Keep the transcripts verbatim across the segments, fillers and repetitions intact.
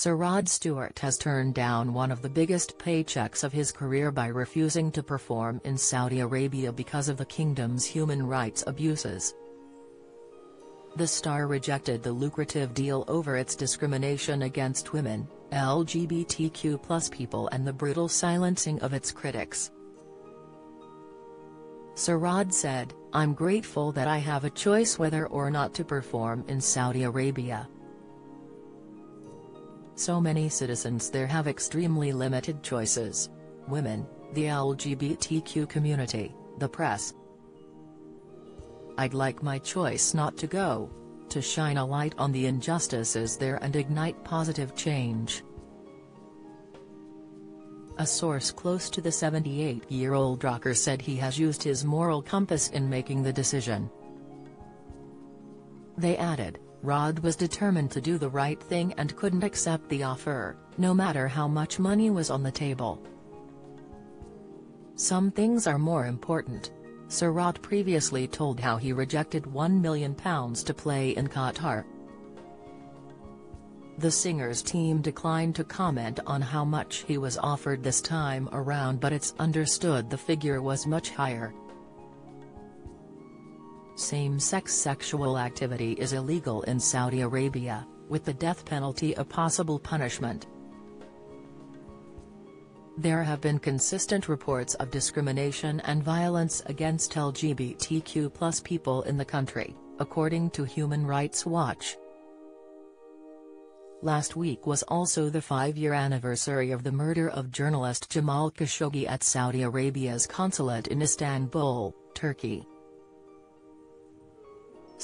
Sir Rod Stewart has turned down one of the biggest paychecks of his career by refusing to perform in Saudi Arabia because of the kingdom's human rights abuses. The star rejected the lucrative deal over its discrimination against women, L G B T Q plus people and the brutal silencing of its critics. Sir Rod said, "I'm grateful that I have a choice whether or not to perform in Saudi Arabia. So many citizens there have extremely limited choices. Women, the L G B T Q community, the press. I'd like my choice not to go, to shine a light on the injustices there and ignite positive change." A source close to the seventy-eight-year-old rocker said he has used his moral compass in making the decision. They added, "Rod was determined to do the right thing and couldn't accept the offer, no matter how much money was on the table. Some things are more important." Sir Rod previously told how he rejected one million pounds to play in Qatar. The singer's team declined to comment on how much he was offered this time around, but it's understood the figure was much higher. Same-sex sexual activity is illegal in Saudi Arabia, with the death penalty a possible punishment. There have been consistent reports of discrimination and violence against L G B T Q plus people in the country, according to Human Rights Watch. Last week was also the five-year anniversary of the murder of journalist Jamal Khashoggi at Saudi Arabia's consulate in Istanbul, Turkey.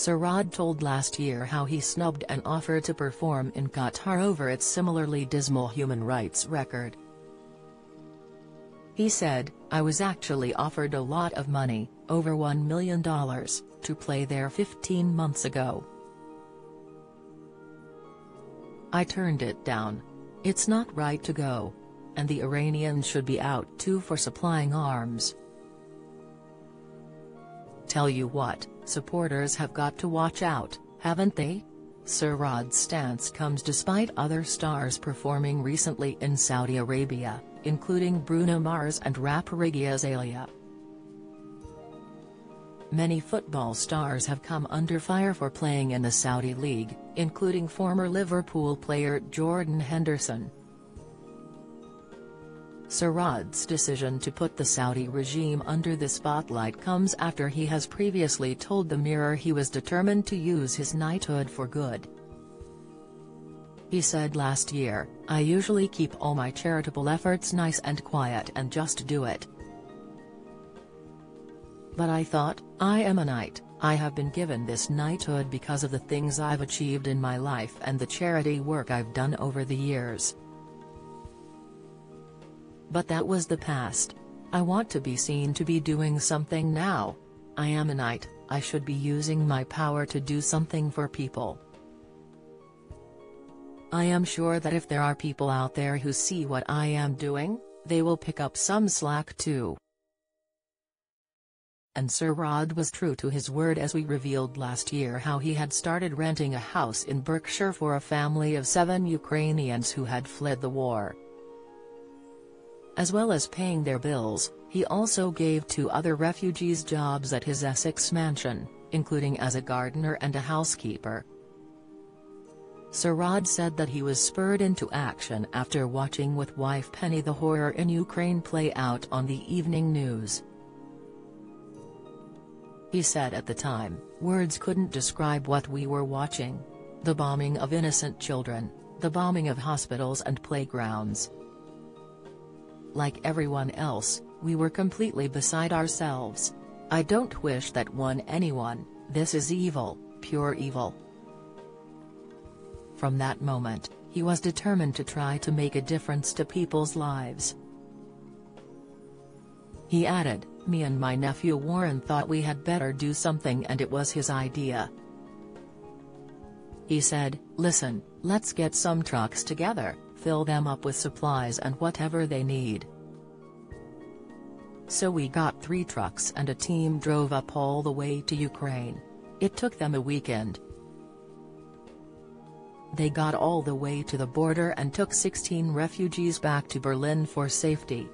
Sir Rod told last year how he snubbed an offer to perform in Qatar over its similarly dismal human rights record. He said, "I was actually offered a lot of money, over one million dollars, to play there fifteen months ago. I turned it down. It's not right to go. And the Iranians should be out too for supplying arms. Tell you what, supporters have got to watch out, haven't they?" Sir Rod's stance comes despite other stars performing recently in Saudi Arabia, including Bruno Mars and rapper Iggy Azalea. Many football stars have come under fire for playing in the Saudi League, including former Liverpool player Jordan Henderson. Sir Rod's decision to put the Saudi regime under the spotlight comes after he has previously told the Mirror he was determined to use his knighthood for good. He said last year, "I usually keep all my charitable efforts nice and quiet and just do it. But I thought, I am a knight, I have been given this knighthood because of the things I've achieved in my life and the charity work I've done over the years. But that was the past. I want to be seen to be doing something now. I am a knight, I should be using my power to do something for people. I am sure that if there are people out there who see what I am doing, they will pick up some slack too." And Sir Rod was true to his word, as we revealed last year how he had started renting a house in Berkshire for a family of seven Ukrainians who had fled the war. As well as paying their bills, he also gave two other refugees jobs at his Essex mansion, including as a gardener and a housekeeper. Sir Rod said that he was spurred into action after watching with wife Penny the horror in Ukraine play out on the evening news. He said at the time, "Words couldn't describe what we were watching. The bombing of innocent children, the bombing of hospitals and playgrounds. Like everyone else, we were completely beside ourselves. I don't wish that on anyone. This is evil, pure evil." From that moment, he was determined to try to make a difference to people's lives. He added, "Me and my nephew Warren thought we had better do something, and it was his idea. He said, 'Listen, let's get some trucks together, fill them up with supplies and whatever they need.' So we got three trucks and a team drove up all the way to Ukraine. It took them a weekend. They got all the way to the border and took sixteen refugees back to Berlin for safety.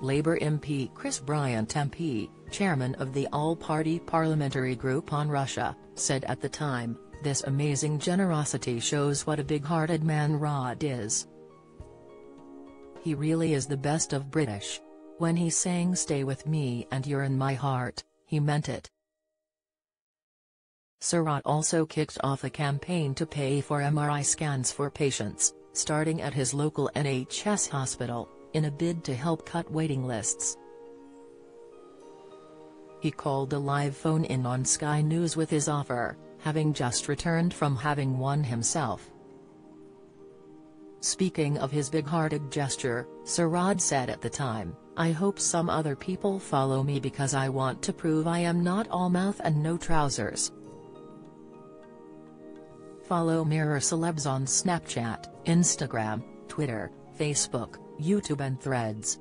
Labour M P Chris Bryant, M P, chairman of the All-Party Parliamentary Group on Russia, said at the time, "This amazing generosity shows what a big-hearted man Rod is. He really is the best of British. When he sang 'Stay with me and you're in my heart,' he meant it." Sir Rod also kicked off a campaign to pay for M R I scans for patients, starting at his local N H S hospital, in a bid to help cut waiting lists. He called a live phone-in on Sky News with his offer, having just returned from having one himself. Speaking of his big-hearted gesture, Sir Rod said at the time, "I hope some other people follow me because I want to prove I am not all mouth and no trousers." Follow Mirror Celebs on Snapchat, Instagram, Twitter, Facebook, YouTube and Threads.